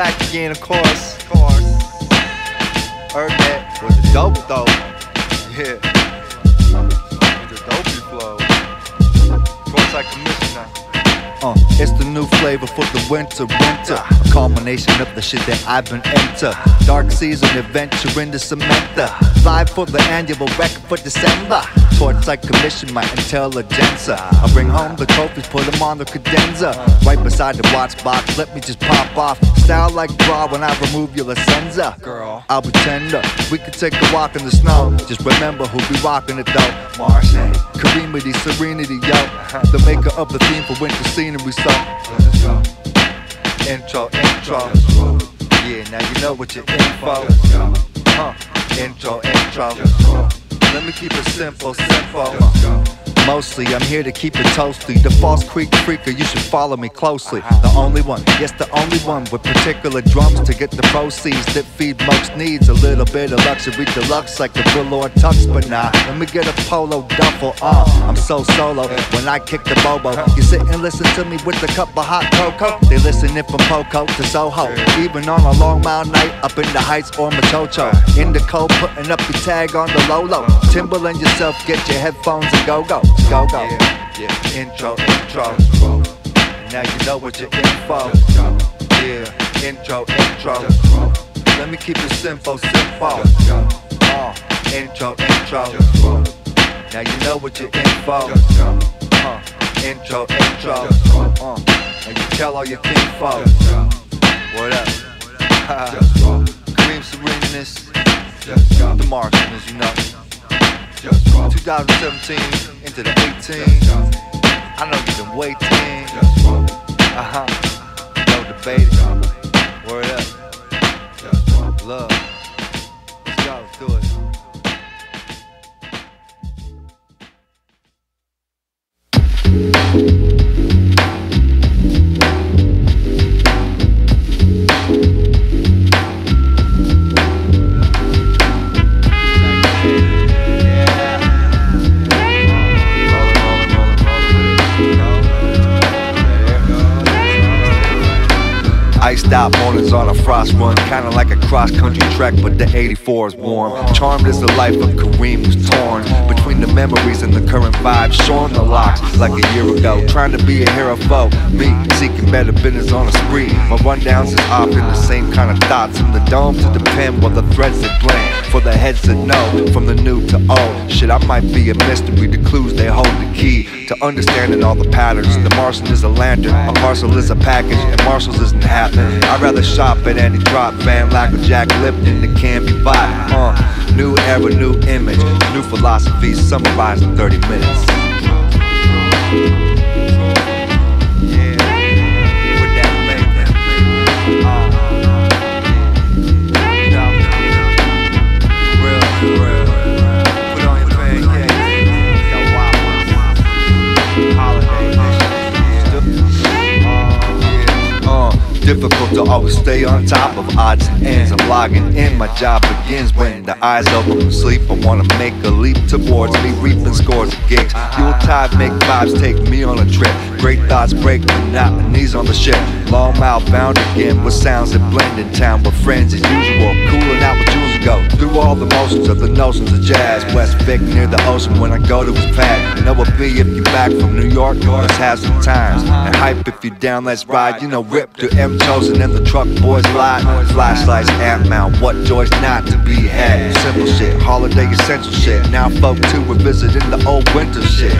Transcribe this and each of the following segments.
back again, of course. Heard that was a dope though. Yeah. The dopey flow. Of course I commissioner. It's the new flavor for the winter. A culmination of the shit that I've been into. Dark season adventure into Samantha. Live for the annual record for December. Torch I commission my intelligencer. I bring home the trophies, put them on the credenza. Right beside the watch box, let me just pop off. Style like bra when I remove your licenza. Girl, I'll be tender. We could take a walk in the snow. Just remember who be rocking it though. Marcy, Kareemity, Serenity, yo. The maker of the theme for winter scenery, so. Let's go. Intro. Just roll. Yeah, now you know what you're in for. Let's go. Intro. Just roll. Let me keep it simple. Let's go. Mostly, I'm here to keep it toasty. The false creek freaker, you should follow me closely. The only one, yes, the only one with particular drums to get the proceeds that feed most needs. A little bit of luxury deluxe, like the Willow or Tux, but nah. Let me get a polo duffel on. I'm so solo when I kick the bobo. You sit and listen to me with a cup of hot cocoa. They listening from Poco to Soho. Even on a long mile night up in the Heights or Machocho. In the cold, putting up your tag on the Lolo. Timberland yourself, get your headphones and go. Go. Yeah. Intro. Now you know what you're in for. Yeah, intro. Let me keep it simple. Intro. Now you know what you're in for. Intro. And you tell all your kinfolk. What up? Kareem Serene, the Marksman, as you know. 2017 into the 18. I know you've been waiting. No debating. Word up. Love. Let's go. Do it. Iced out mornings on a frost run, kinda like a cross-country track, but the 84 is warm. Charmed is the life of Kareem, who's torn between the memories and the current vibe. Shorn the locks like a year ago, trying to be a hero foe. Me seeking better business on a spree. My rundowns is often the same kind of thoughts, from the dome to the pen, while the threads are bland. For the heads that know, from the new to old. Shit, I might be a mystery, the clues they hold the key to understanding all the patterns. The Martian is a lantern, a parcel is a package, and Marshall's isn't happening. I'd rather shop at any drop, van like a Jack Lipton that can be bought. New era, new image, new philosophy, summarized in 30 minutes. Difficult to always stay on top of odds and ends. I'm logging in, my job begins when the eyes open from sleep. I wanna make a leap towards me, reaping scores of gigs. Yuletide make vibes, take me on a trip. Great thoughts break monotonies on the ship. Long mile bound again with sounds that blend in town with friends as usual. Cooling out with Jews ago, through all the motions of the notions of jazz. West Vic near the ocean when I go to his pad. You know what be if you back from New York, let's have some times. And hype if you down, let's ride. You know, rip to M. Chosen in the truck boys lot. Flashlights, amp mount, what joy's not to be had. Simple shit, holiday essential shit. Now folk too, we're visiting the old winter shit.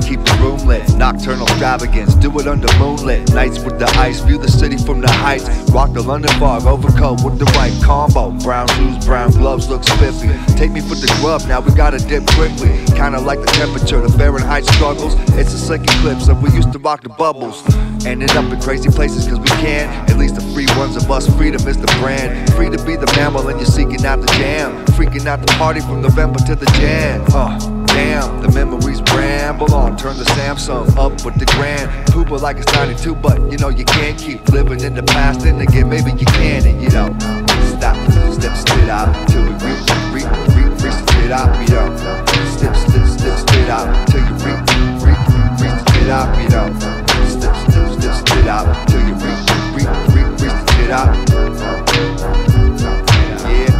to keep the room lit. Nocturnal extravagance, do it under moonlit nights with the ice, view the city from the heights. Rock the London fog, overcoat with the right combo. Brown shoes, brown gloves, look spiffy. Take me for the grub, now we gotta dip quickly. Kinda like the temperature, the Fahrenheit struggles. It's a slick eclipse and we used to rock the bubbles. Ended up in crazy places cause we can. At least the free ones of us, freedom is the brand. Free to be the mammal and you're seeking out the jam. Freaking out the party from November to the Jan. Damn, the memories ramble on. Turn the Samsung up with the grand. Pooper like it's 92, but you know you can't keep living in the past. And again, maybe you can, and you know, stop, step, spit out till we reach the spit out. You know, step, spit out till you reach the spit out. You know, step, spit out till you reach the spit out. Yeah.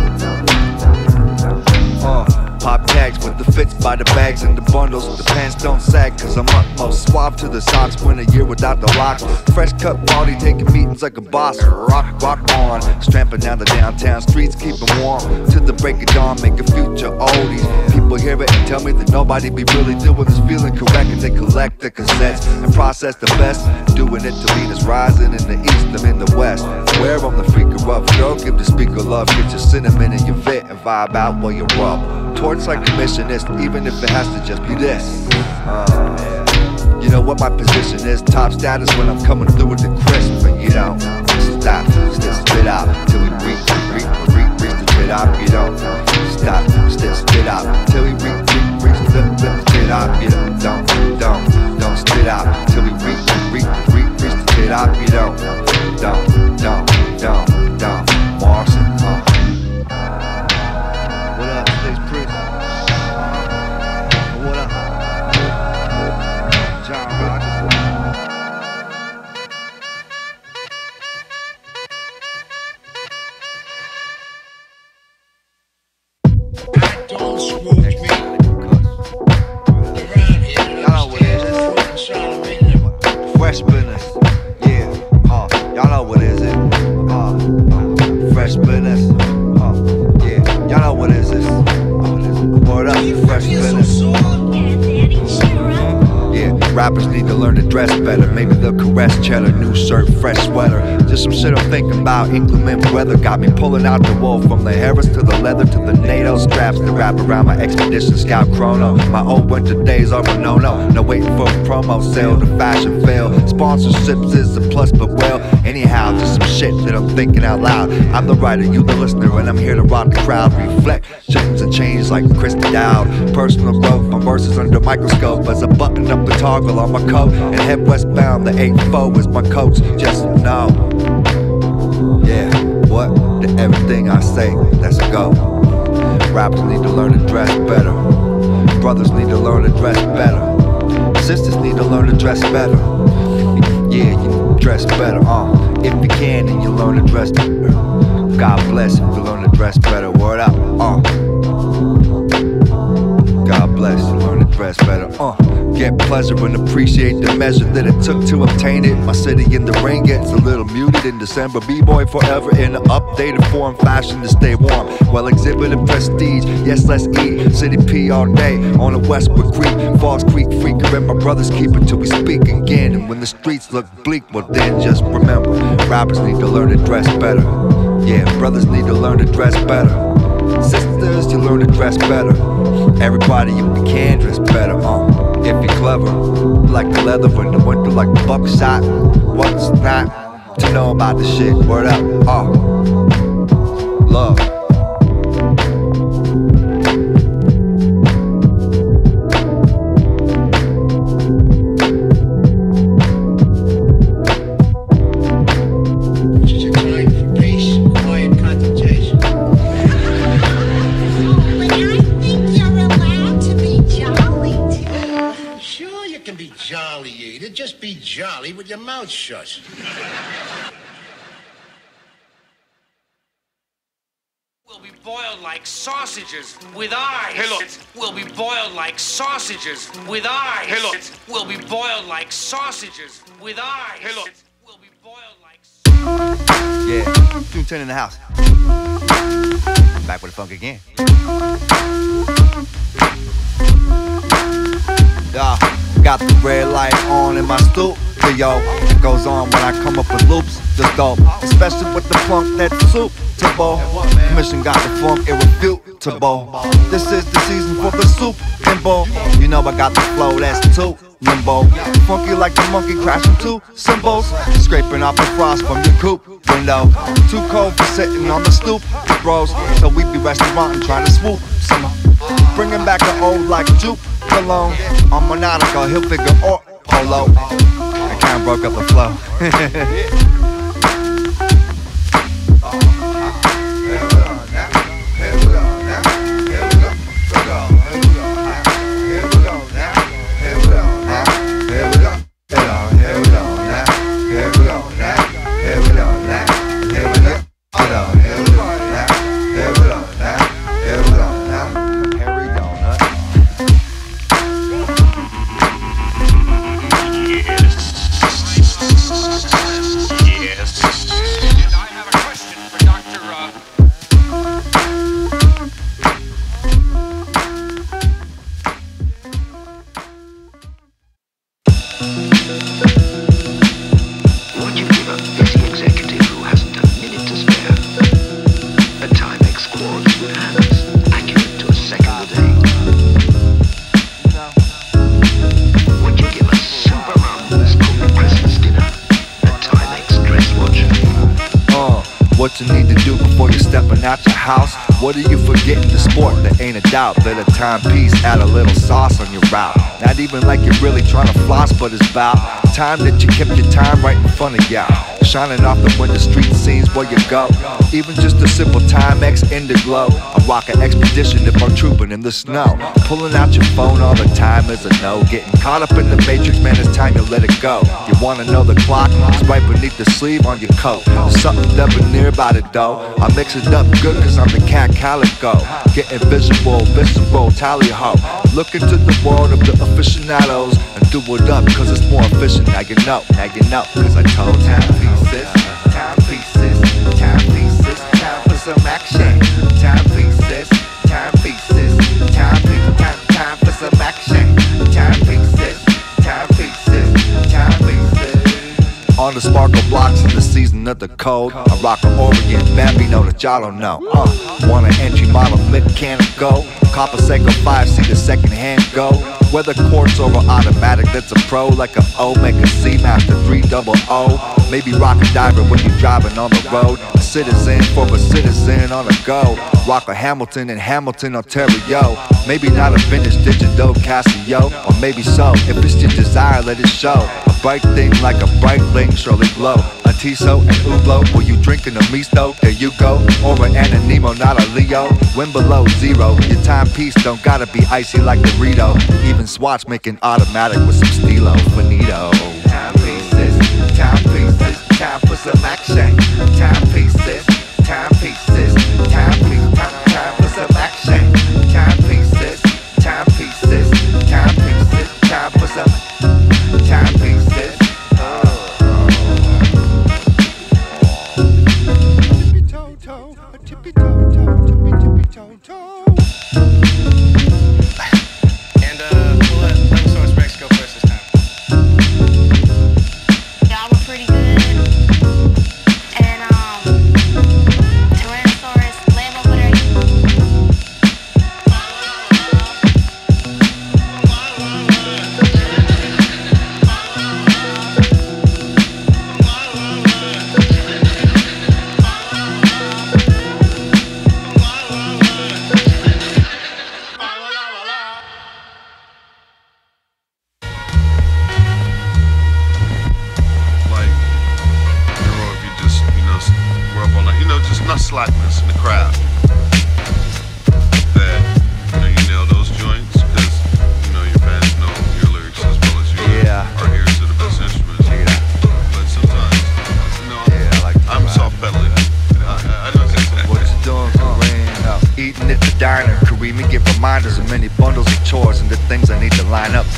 Pop tags with the fits by the bags and the bundles. The pants don't sag cause I'm utmost. Swab to the socks, win a year without the locks. Fresh cut body, taking meetings like a boss. Rock on, stramping down the downtown streets, keeping warm. To the break of dawn, make a future oldies. People hear it and tell me that nobody be really doing this feeling correct. And they collect the cassettes and process the best. Doing it to leaders rising in the east, I'm in the west. Where I'm the freaker of girl, give the speaker love. Get your cinnamon and your vent and vibe out while you're up. Torch like a missionist, even if it has to just be this. You know what my position is, top status when I'm coming through with the crisp. But you know, stop, spit out till we reach the spit out. You know, stop, spit out till we reach the spit out. You know, don't spit out till we reach the spit out. You know, don't Marson. Rappers need to learn to dress better. Maybe they'll caress cheddar, new shirt, fresh sweater. Just some shit I'm thinking about. Inclement weather got me pulling out the wool, from the Harris to the leather to the NATO straps to wrap around my Expedition Scout chrono. My old winter days are a no-no. No waiting for a promo sale to fashion fail. Sponsorships is a plus, but well, anyhow, just some shit that I'm thinking out loud. I'm the writer, you the listener, and I'm here to rock the crowd. Reflect, shifts and change like Chris Dowd. Personal growth, my verses under microscope as I button up the toggle on my coat and head westbound. The 8-4 is my coach. Just know, yeah, what to everything I say. Let's go. Rappers need to learn to dress better. Brothers need to learn to dress better. Sisters need to learn to dress better. Yeah, you dress better. If you can, and you learn to dress better. God bless if you learn to dress better. Word up. God bless you learn to dress better. Get pleasure and appreciate the measure that it took to obtain it. My city in the rain gets a little muted in December. B-boy forever in an updated form, fashion to stay warm. Well, exhibiting prestige, yes, let's eat. City P all day on the Westwood Creek. Falls Creek freaker and my brothers keep it till we speak again. And when the streets look bleak, well then just remember, rappers need to learn to dress better. Yeah, brothers need to learn to dress better. Sisters, you learn to dress better. Everybody, if you can, dress better. If you're clever, like the leather in the winter, like the buckshot. What's not to know about the shit? Word up. Love. With your mouth shut. We'll be boiled like sausages with eyes. Hey, look. We'll be boiled like sausages with eyes. Hey, look. We'll be boiled like sausages with eyes. Hey, look. We'll be boiled like. Yeah, June 10 in the house. I'm back with the funk again. Yeah, got the red light on in my stoop. Yo, goes on when I come up with loops. Just dope, especially with the funk that's suitable. Commission got the funk, irrefutable. This is the season for the soup and bowl. You know I got the flow that's too nimble. Funky like the monkey crashing two cymbals, scraping off the frost from your coupe window. Too cold for sitting on the stoop, bros. So we be restauranting, trying to swoop summer, bringing back the old like juke cologne. On Monotica, he'll figure or polo. I broke up the flow. What are you forgetting? The sport, there ain't a doubt. Let a timepiece add a little sauce on your route. Not even like you're really trying to floss, but it's about time that you kept your time right in front of y'all. Shining off the winter street scenes where you go. Even just a simple Timex in the glow. I rock an expedition if I'm trooping in the snow. Pulling out your phone all the time is a no. Getting caught up in the matrix, man, it's time you let it go. You wanna know the clock? It's right beneath the sleeve on your coat. There's something debonair about it though. I mix it up good cause I'm the cat calico. Getting visual, visceral, tally ho. Look into the world of the aficionados and do it up cause it's more efficient. Now you know, cause I told you. Timepieces, timepieces, time for some action. Timepieces, timepieces, timepieces, time for some action. Timepieces, timepieces, timepieces. On the sparkle blocks in the season of the cold, I rock an Orient Bambino that y'all don't know. Want an entry model mechanical? Copper Seiko 5, see the second hand go. Whether quartz or automatic, that's a pro. Like an O, make a C, master 300. Maybe rock a diver when you're driving on the road. A citizen for a citizen on a go. Rock a Hamilton in Hamilton, Ontario. Maybe not a vintage digital Casio, or maybe so. If it's your desire, let it show. A bright thing like a bright link, surely glow. A Tiso and Ublo, will you drinking a misto? There you go. Or an Anonimo, not a Leo. When below zero, your timepiece don't gotta be icy like Dorito. Even Swatch making automatic with some stilo, bonito. Timepieces, timepieces, time for some action. Timepieces, timepieces, timepieces, time for some action. Timepieces, timepieces, timepieces, time for some timepieces. Tippy toe toe, a tippy toe toe, tippy tippy toe toe.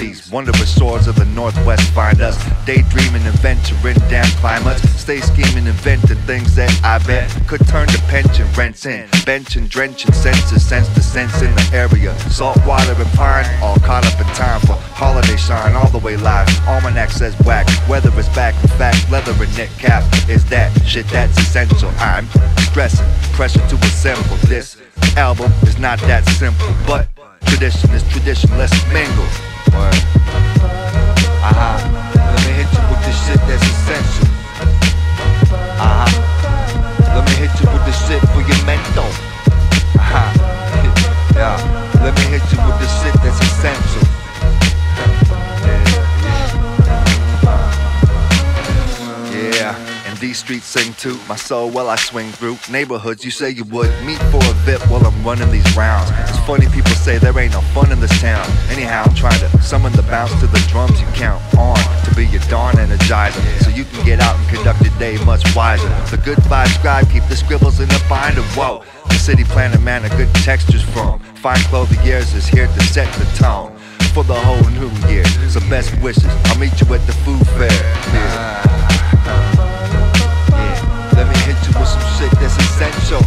seas. Wondrous swords of the Northwest find us. Daydreaming and venturing down climates. Stay scheming, inventing things that I bet could turn to pension rents in. Benching, drenching, senses, sense to sense in the area. Salt water and pine, all caught up in time for holiday shine. All the way live, almanac says whack. Weather is back, in fact, leather and knit cap is that shit that's essential. I'm stressing, pressure to assemble. This album is not that simple, but tradition is tradition, let's mingle. Word. Let me hit you with this shit that's essential. Let me hit you with this shit for your mental. Yeah. Let me hit you with this shit that's essential. These streets sing to my soul while I swing through neighborhoods you say you would meet for a bit while I'm running these rounds. It's funny people say there ain't no fun in this town. Anyhow, I'm trying to summon the bounce to the drums you count on to be your dawn energizer, so you can get out and conduct your day much wiser. The good vibe scribe, keep the scribbles in the binder. Whoa, the city planner man a good texture's from. Fine clothiers is here to set the tone for the whole new year. So best wishes, I'll meet you at the food fair. Let me hit you with some shit that's essential.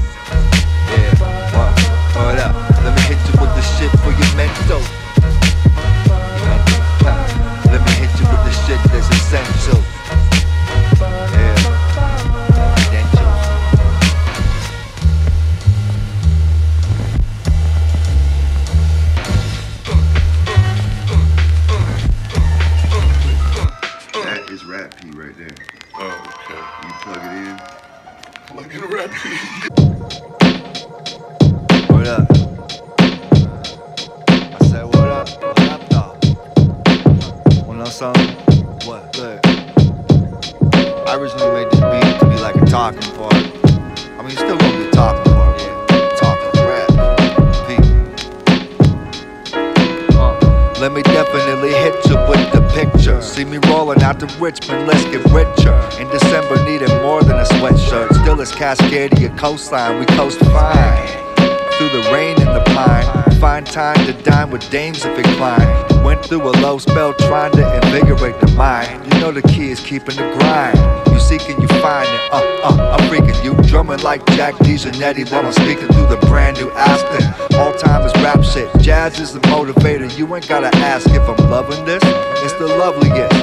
Hold up. Let me hit you with the shit for your mental. Let me hit you with the shit that's essential. That is rap P right there. Oh, okay. You plug it in. Like in a rap beat. What up? I said what up? What up though? Wanna know something? What? Look, I originally made this beat to be like a talking part. I mean, it's still gonna be a talking part, yeah. Talking rap beat. Let me definitely hit you with the picture. See me rolling out to Richmond, let's get richer. In December, needed more than a sweatshirt. Still it's Cascadia coastline, we coast fine. Through the rain and the pine, find time to dine with dames if inclined. Went through a low spell trying to invigorate the mind. You know the key is keeping the grind. You seeking, you finding, I'm freaking you. Drumming like Jack DeJohnette while I'm speaking through the brand new Aston. All time is rap shit, jazz is the motivator. You ain't gotta ask if I'm loving this, it's the loveliest.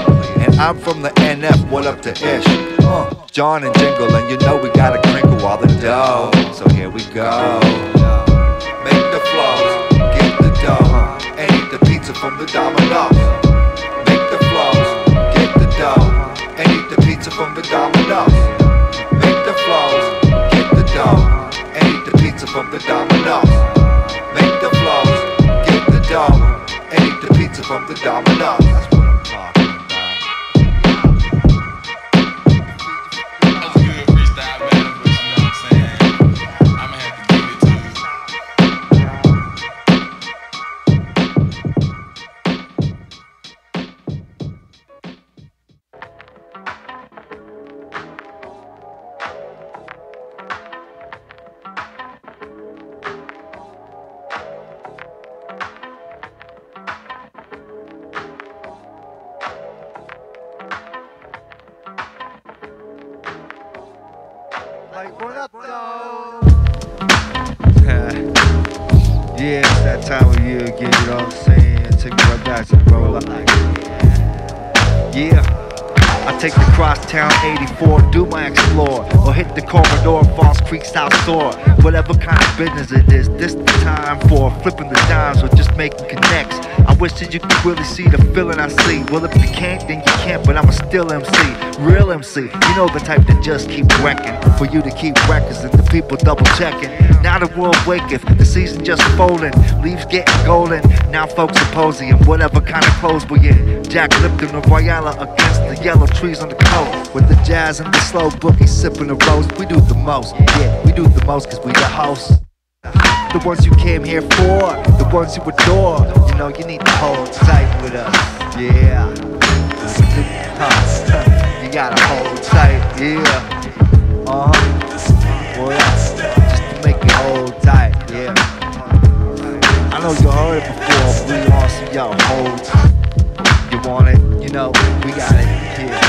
And I'm from the NF, what up to ish? John and Jingle, and you know we gotta crinkle all the dough. So here we go. Make the flows, get the dough, and eat the pizza from the Domino's. Make the flows, get the dough, and eat the pizza from the Domino's. Make the flows, get the dough, and eat the pizza from the Domino's. Make the flows, get the dough, and eat the pizza from the Domino's. South Shore, whatever kind of business it is, this the time for flipping the dimes or just making connects. I wish that you could really see the feeling I see. Well, if you can't, then you can't, but I'm a still MC, real MC. You know the type that just keep wrecking, for you to keep records and the people double checking. Now the world waketh, the season just folding, leaves getting golden. Now folks are posing in whatever kind of clothes we in. Jack Lipton or Royala against the yellow trees on the coast. With the jazz and the slow boogie sipping the roast. We do the most, yeah, we do the most cause we the hosts. The ones you came here for, the ones you adore. You know you need to hold tight with us, yeah. You gotta hold tight, yeah. Boy, just to make you hold tight, yeah. I know you heard it before, but we want some y'all hold. want it, you know, we got it, yeah.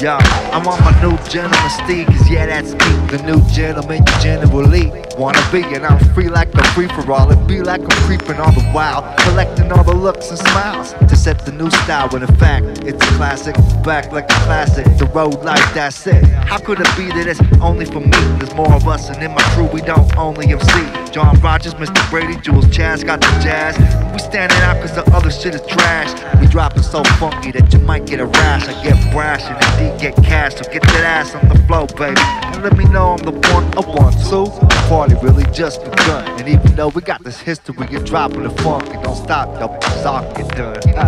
Yo, I'm on my new gentleman steed, cause yeah, that's me, the new gentleman you generally wanna be. And I'm free like the free for all, it be like I'm creeping all the while, collecting all the looks and smiles to set the new style. When in fact, it's a classic, back like a classic, the road life, that's it. How could it be that it's only for me? There's more of us, and in my crew we don't only MC. John Rogers, Mr. Brady, Jules Chaz got the jazz. We standing out cause the other shit is trash. We dropping so funky that you might get a rash. I get brash and indeed get cash, so get that ass on the flow, baby. And let me know I'm the one I want to. The party really just begun. And even though we got this history, you're dropping the funk. And don't stop, though, it's all get done. Yeah.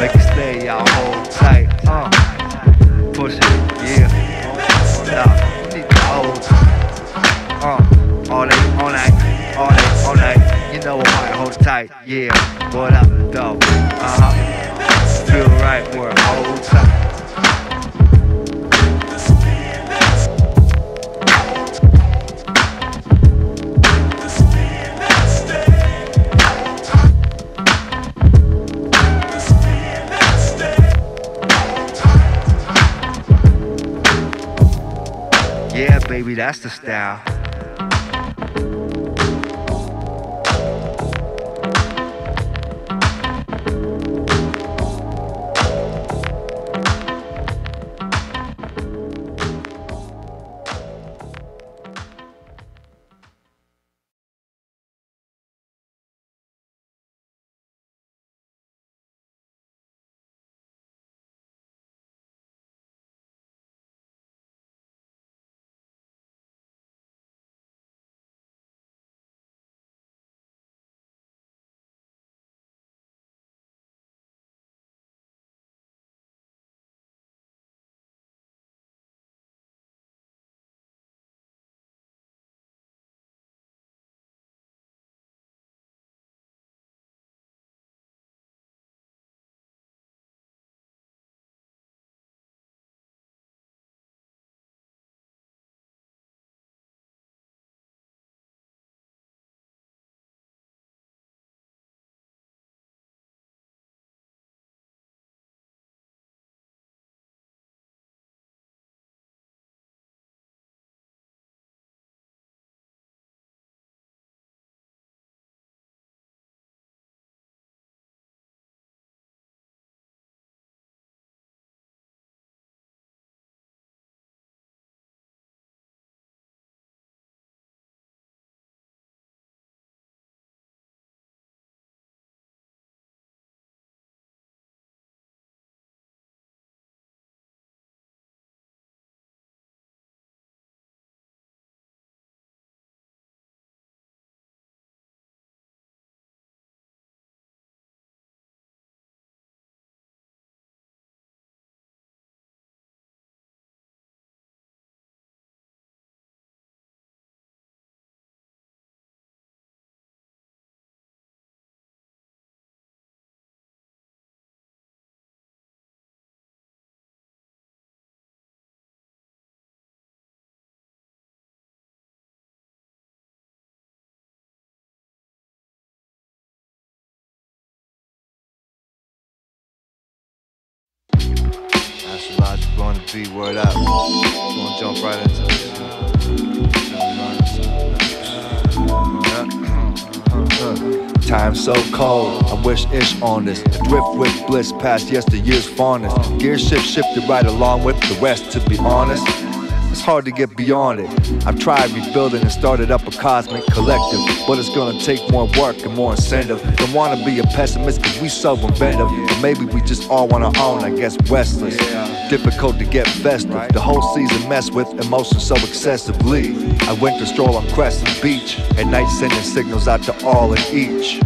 Make it stay, y'all, hold tight. Push it, yeah. All night, you know I hold tight, yeah. What up, though? Feel right, we're hold tight. Yeah, baby, that's the style. Going to be word up. Gonna jump right into it. Time so cold, I wish ish on this. Adrift with bliss past yesteryear's fondness. Gear shifted right along with the rest, to be honest. It's hard to get beyond it. I've tried rebuilding and started up a cosmic collective, but it's gonna take more work and more incentive. Don't wanna be a pessimist cause we so inventive, but maybe we just all want our own, I guess, restless. Difficult to get festive, the whole season messed with emotions so excessively. I went to stroll on Crescent Beach, at night sending signals out to all and each.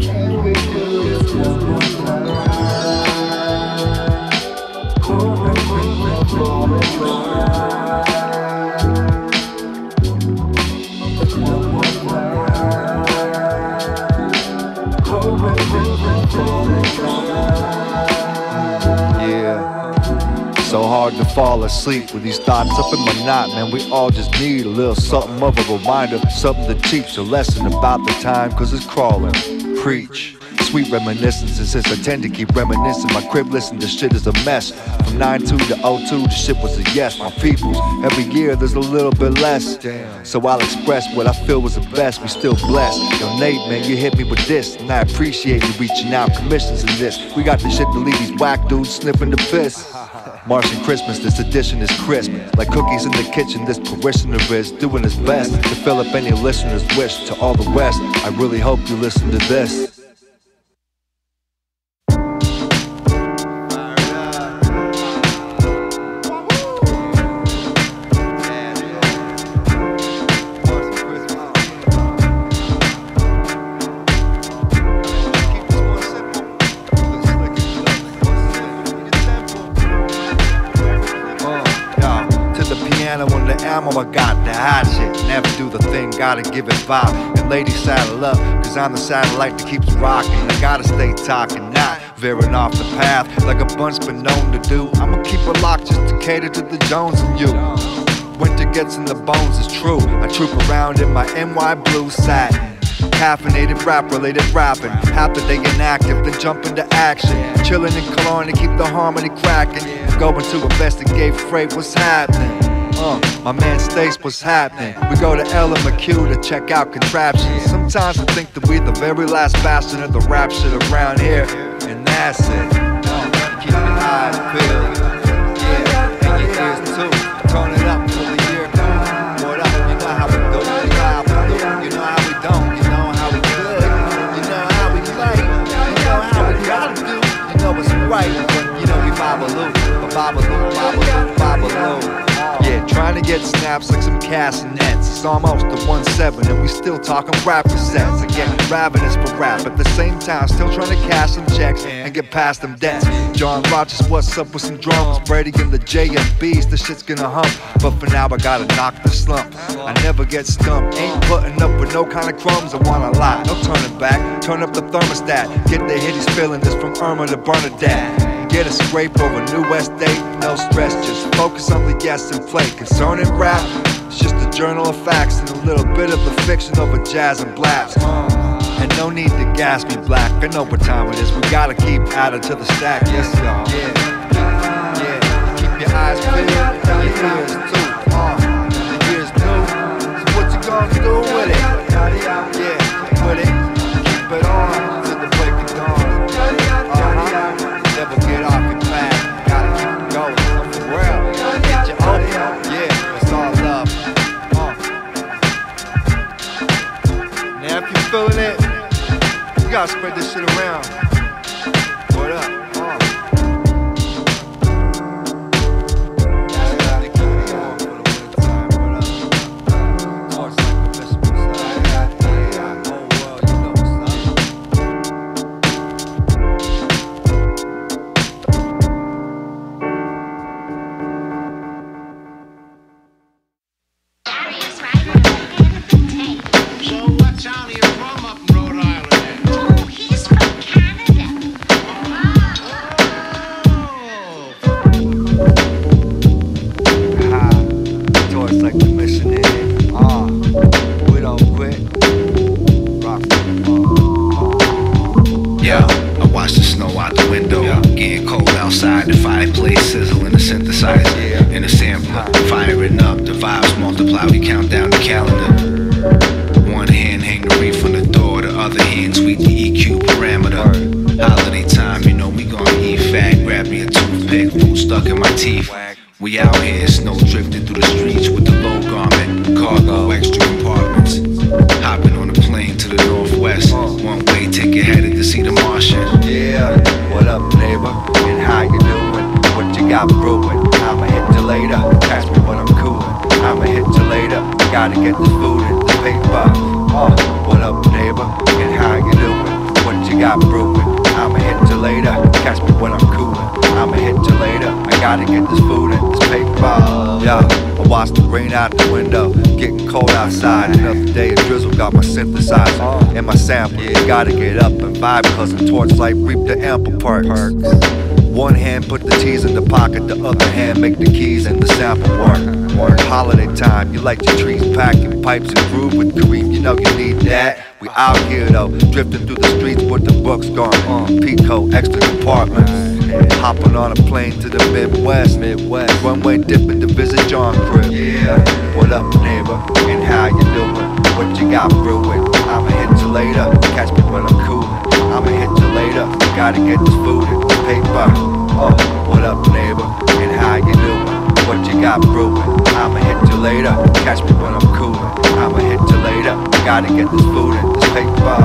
So hard to fall asleep with these thoughts up in my knot, man. We all just need a little something of a reminder, something to teach a lesson about the time, cause it's crawling. preach. Sweet reminiscences, since I tend to keep reminiscing. My crib, listen, this shit is a mess. From 92 to 02, the shit was a yes. My peoples, every year there's a little bit less. So I'll express what I feel was the best. We still blessed. Yo, Nate, man, you hit me with this, and I appreciate you reaching out. Commissions in this, we got this shit to leave these whack dudes sniffing the piss. Martian Christmas, this edition is crisp. Like cookies in the kitchen, this parishioner is doing his best to fill up any listener's wish. To all the West, I really hope you listen to this. On the ammo, I got the hot shit. Never do the thing, gotta give it vibe. And ladies, saddle up, cause I'm the satellite that keeps rocking. I gotta stay talking, not veering off the path like a bunch been known to do. I'ma keep it locked just to cater to the Jones and you. Winter gets in the bones, it's true. I troop around in my NY blue satin. Caffeinated rap-related rapping. Half the day inactive, then jump into action. Chilling and clawing to keep the harmony cracking. Going to investigate freight, what's happening? My man Stace, what's happening? We go to LMQ to check out contraptions. Sometimes I think that we the very last bastion of the rap shit around here. And that's it. Keep it high and feel. Yeah, and your ears too. Turn it up till the year comes. What up? You know how we do. You know how we do. You know how we don't. You know how we good. You know how we play. You know how we gotta do. You know what's right. You know we Babaloo. Babaloo, Babaloo, Babaloo. Yeah, trying to get snaps like some castanets. It's almost the 1-7 and we still talking rap cassettes. Again, ravenous for rap, at the same time still trying to cash some checks and get past them debts. John Rogers, what's up with some drums? Brady and the JFBs, the shit's gonna hump. But for now I gotta knock the slump. I never get stumped, ain't putting up with no kind of crumbs. I want a lot, no turning back. Turn up the thermostat, get the hitties feeling this from Irma to Bernadette. Get a scrape over New West 8, no stress, just focus on the yes and play. Concerning rap, it's just a journal of facts and a little bit of the fiction over jazz and blast. And no need to gas me black, I know what time it is, we gotta keep adding to the stack, yes y'all. Yeah, yeah, keep your eyes peeled, your ears too, your ears too, so what you gonna do with it? Yeah, with it, keep it on till the break of dawn. Never get off your path, gotta keep it going. For real, get your own. Yeah, it's all love. Now if you're feeling it, you gotta spread this shit around. What up? Gotta get up and vibe, cause the torchlight reap the ample perks. one hand put the T's in the pocket, the other hand make the keys and the sample work. Holiday time, you like your trees, pack your pipes and groove with Kareem, you know you need that. We out here though, drifting through the streets with the books gone on, Pico, extra compartments. Hopping on a plane to the Midwest. Runway dipping to visit John Crib. Yeah, what up, neighbor? And how you doing? What you got brewing? I'ma hit you later. Catch me when I'm cool. I'ma hit you later. Gotta get this food and paper. Oh, what up, neighbor? And how you doing? What you got brewing? I'ma hit you later. Catch me when I'm cool. I'ma hit you later. Gotta get this food and this paper.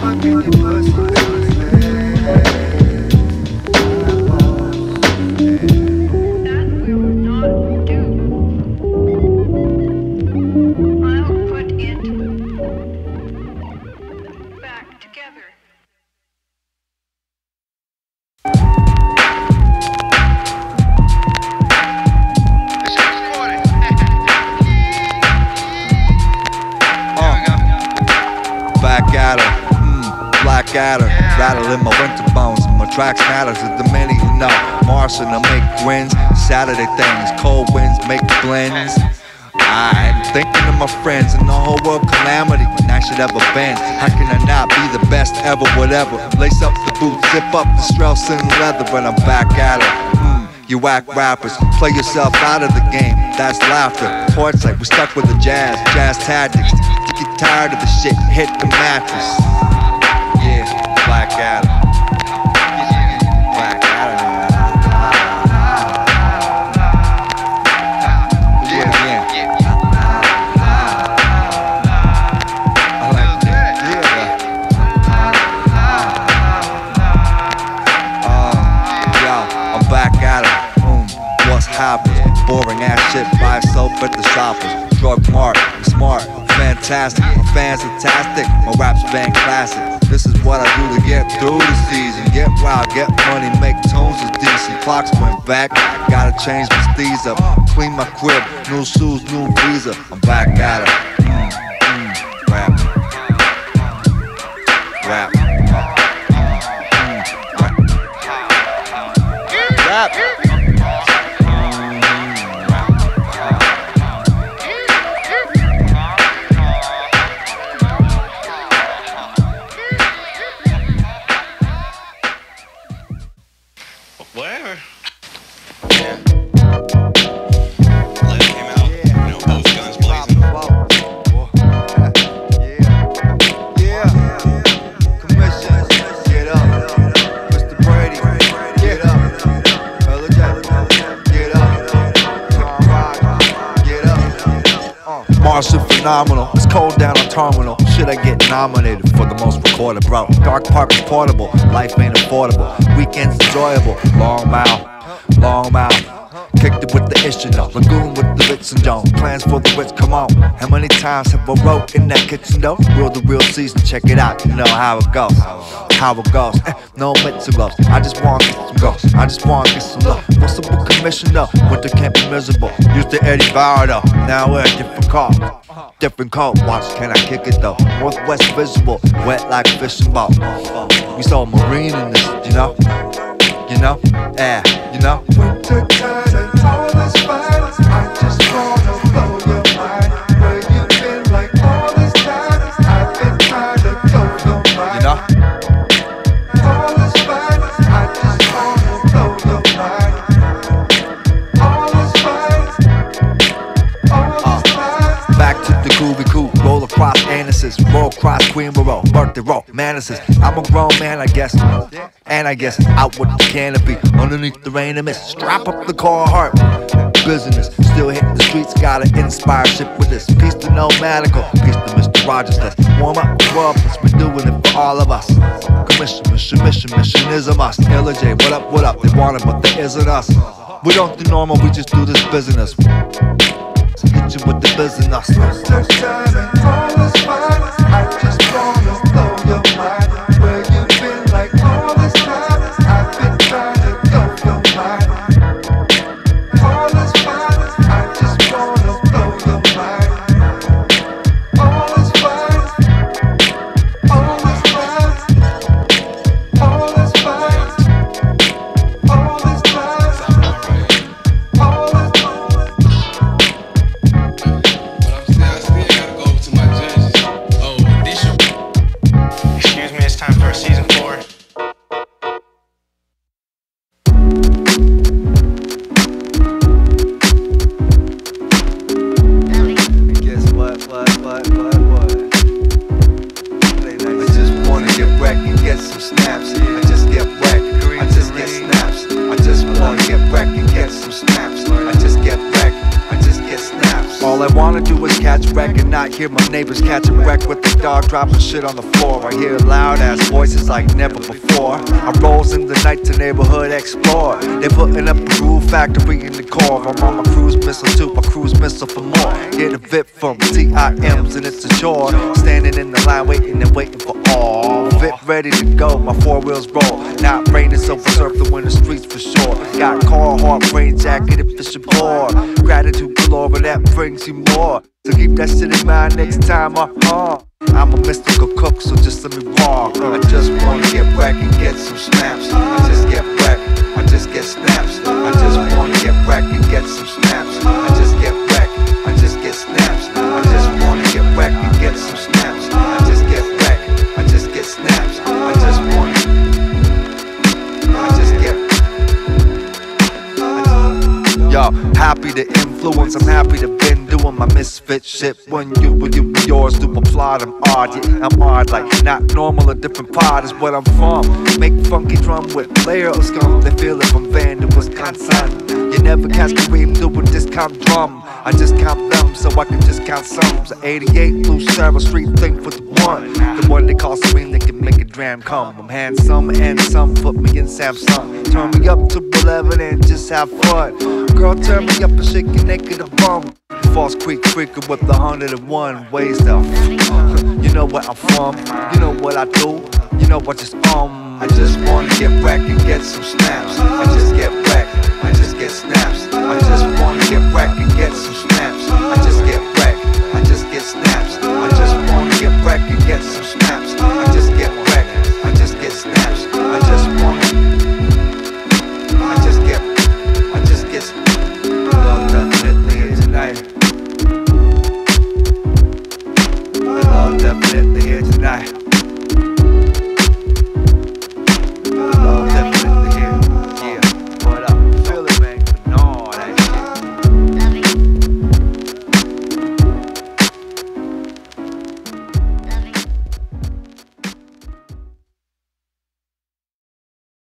Fucking your pussy. Rattle in my winter bones, my tracks matter to the many who know. Marson, I make grins, Saturday things, cold winds make blends. I'm thinking of my friends and the whole world calamity when I should ever bend. How can I not be the best ever, whatever? Lace up the boots, zip up the Strauss and leather, but I'm back at it. You whack rappers, play yourself out of the game, that's laughter. Courts like we're stuck with the jazz tactics. You get tired of the shit, hit the mattress. Black Adam. Black Adam. Yeah. I like that. Yeah. Yo, I'm back at it. What's happening? Boring ass shit by itself at the shoppers. Drug mart, smart, fantastic. My fans are fantastic. My rap's been classic. This is what I do to get through the season. Get wild, get money, make tones is decent. Clocks went back, gotta change my steez up. Clean my crib, new shoes, new visa. I'm back at it. Rap. Phenomenal. It's cold down on terminal. Should I get nominated for the most recorded, bro? Dark park is portable. Life ain't affordable. Weekends enjoyable. Long mile. Kicked it with the Ishino. Lagoon with the Ritz and Dome. Plans for the Ritz, come on. How many times have I wrote in that kitchen though? Real the real season, check it out. You know how it goes. No mitts or gloves. I just wanna get some ghosts. I just wanna get some love. What's up with commissioner? Winter can't be miserable. Used to Eddie Bauer though. Now we're a different car. Different car. Watch, can I kick it though? Northwest visual, wet like a fishing boat. We saw marine in this, you know? You know? Winter time and all this violence. I just wanna blow your mind. Where you been like all this time? I've been tired of total mind. You know? All this violence. I just wanna blow your mind. All this violence. All this violence. Back to the groovy cool. Roll across Anises. Roll across Queenborough. Birthday roll. Manises. I'm a grown man, I guess. And I guess out with the canopy, underneath the rain and mist. Strap up the car heart. Business, still hitting the streets, gotta inspire shit with this. Peace to Nomadical, peace to Mr. Rogers. Let's warm up the world, plus we're doing it for all of us. Commission, mission is a must. LJ, what up, they want it, but there isn't us. We don't do normal, we just do this business. Hit you with the business. I just wanna blow your mind. Where you been like all this time? I've been trying to blow your mind. All this violence, I just wanna blow your mind. All this violence, all this violence, get wrecked and get some snaps. I just get wrecked, I just get snaps. I just wanna get wrecked and get some snaps. I just get wrecked, I just get snaps. All I wanna do is catch wreck and not hear my neighbors catching wreck with the dog dropping shit on the floor. I hear loud ass voices like never before. I rolls in the night to neighborhood explore. They putting up the groove factory in the core. I'm on my cruise missile too, my cruise missile for more. Get a VIP from TIMs and it's a chore. Standing in the line waiting and waiting for all. Fit ready to go, my four wheels roll. Not raining so for surfing in the streets for sure. Got car, hard brain jacket if it's your board. Gratitude galore, but that brings you more. So keep that shit in mind next time I'm on. I'm a mystical cook, so just let me rock. I just wanna get wrecked and get some snaps. I just get wrecked, I just get snaps. I just wanna get wrecked and get some snaps. I just get wrecked, I just get snaps. I just wanna get wrecked and get some snaps. I just get wrecked, I just get snaps. I just wanna, I just get. Yo, happy to influence, I'm happy to be doing my misfit shit. When you were you and yours, do applaud. I'm odd, yeah, I'm odd, like not normal. A different pod is what I'm from. Make funky drum with player or scum. They feel it from Van to Wisconsin. You never catch Kareem doing discount drum. I just count them so I can just count sums. An 88 Lucero Street thing for the one. The one they call Serene that can make a dram come. I'm handsome and some put me in Samsung. Turn me up to 11 and just have fun. Girl, turn me up and shake your naked a bum. False Creek Creeker with 101 ways to you know where I'm from, you know what I do, you know what just I just wanna get wrecked and get some snaps. I just get wrecked, I just get snaps. I just wanna get wrecked and get some snaps. I just get